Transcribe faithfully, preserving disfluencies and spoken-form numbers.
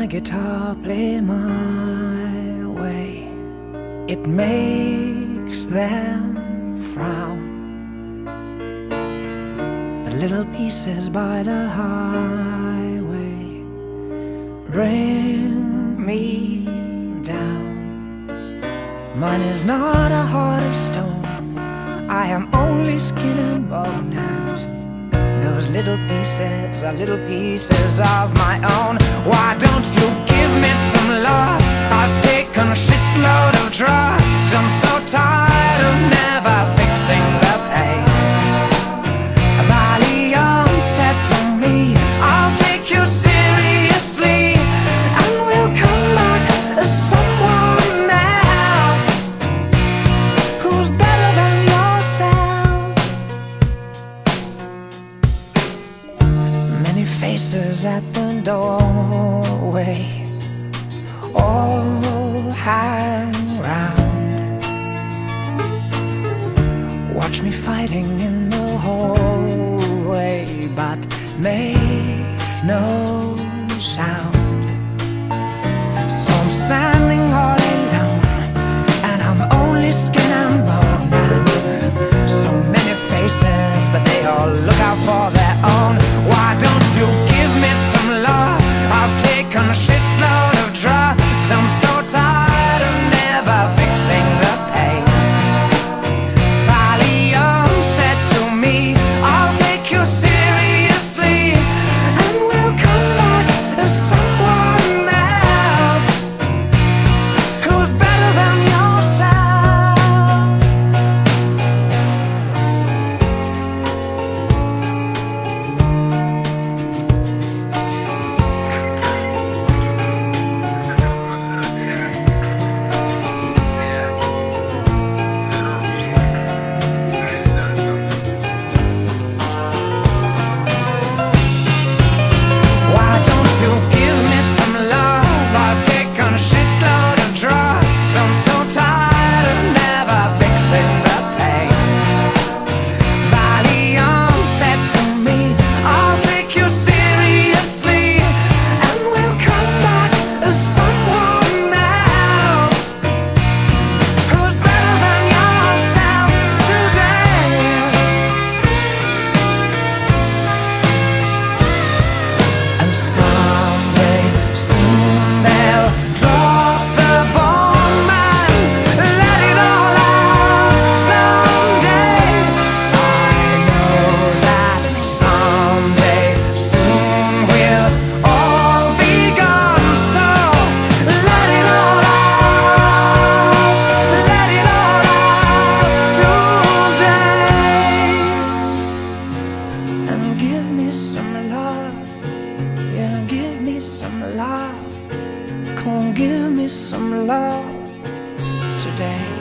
my guitar, play my way. It makes them frown, but little pieces by the highway bring me down. Mine is not a heart of stone, I am only skin and bone, and those little pieces are little pieces of my own. Why don't you give me some love? I've taken a shitload of drugs, I'm so tired of never fixing the pain. Valium said to me, I'll take you seriously, and we'll come back as someone else who's better than yourself. Many faces at the doorway, all hang round, watch me fighting in the hallway, but make no sound. So I'm standing all alone, and I'm only skin and bone, and so many faces, but they all look out for their own. Why don't you give me some love? I've taken a shitload of drugs, I'm so tired of never fixing the pain. Valium said to me, I'll take you seriously, and we'll come back as someone else who's better than yourself. Give me some love, come give me some love today.